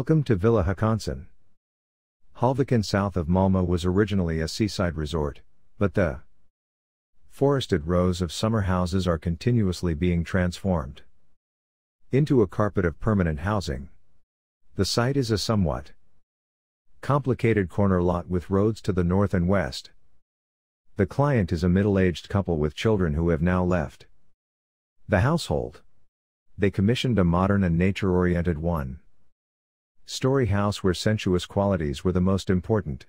Welcome to Villa Håkansson. Höllviken south of Malmö was originally a seaside resort, but the forested rows of summer houses are continuously being transformed into a carpet of permanent housing. The site is a somewhat complicated corner lot with roads to the north and west. The client is a middle-aged couple with children who have now left the household. They commissioned a modern and nature-oriented one-story house where sensuous qualities were the most important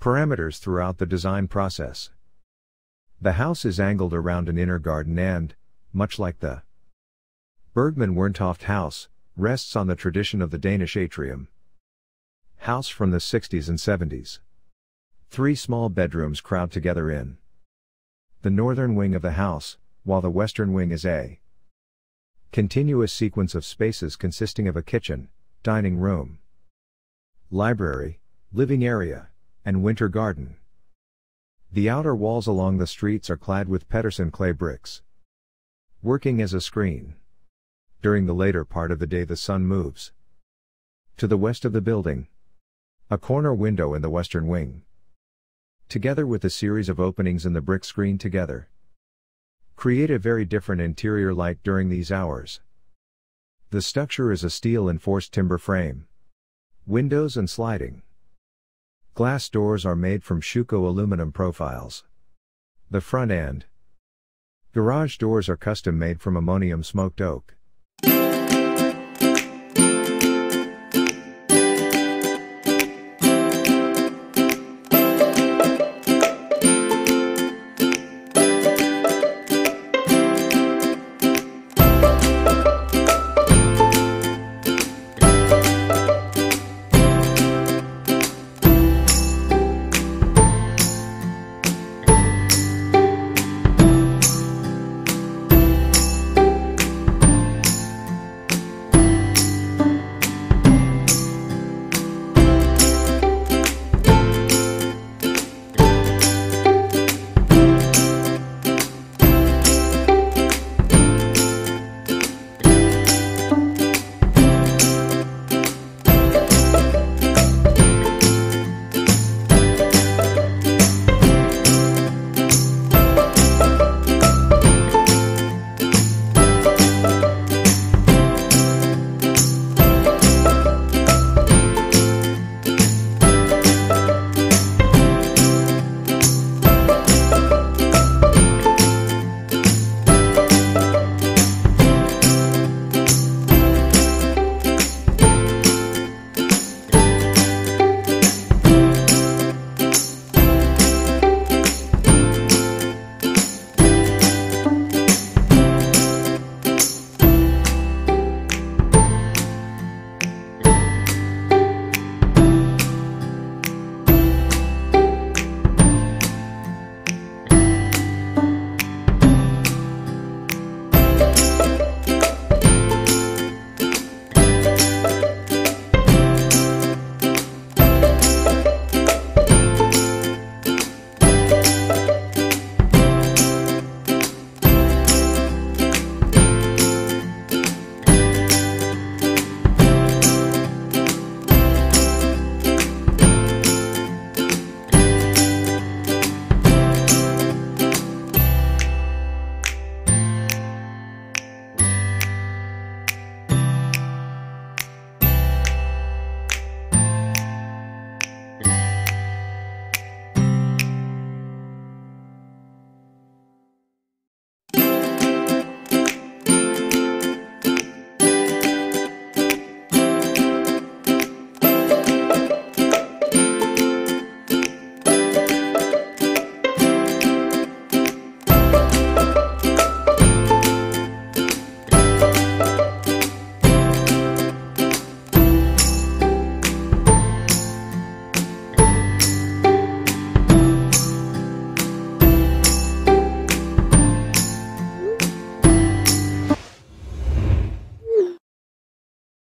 parameters throughout the design process. The house is angled around an inner garden and, much like the Bergman-Werntoft house, rests on the tradition of the Danish atrium house from the 60s and 70s. Three small bedrooms crowd together in the northern wing of the house, while the western wing is a continuous sequence of spaces consisting of a kitchen, dining room, library, living area, and winter garden. The outer walls along the streets are clad with Pedersen clay bricks, working as a screen. During the later part of the day, the sun moves to the west of the building. A corner window in the western wing, together with a series of openings in the brick screen together, create a very different interior light during these hours. The structure is a steel-enforced timber frame. Windows and sliding glass doors are made from Shuko aluminum profiles. The front and garage doors are custom-made from ammonium smoked oak.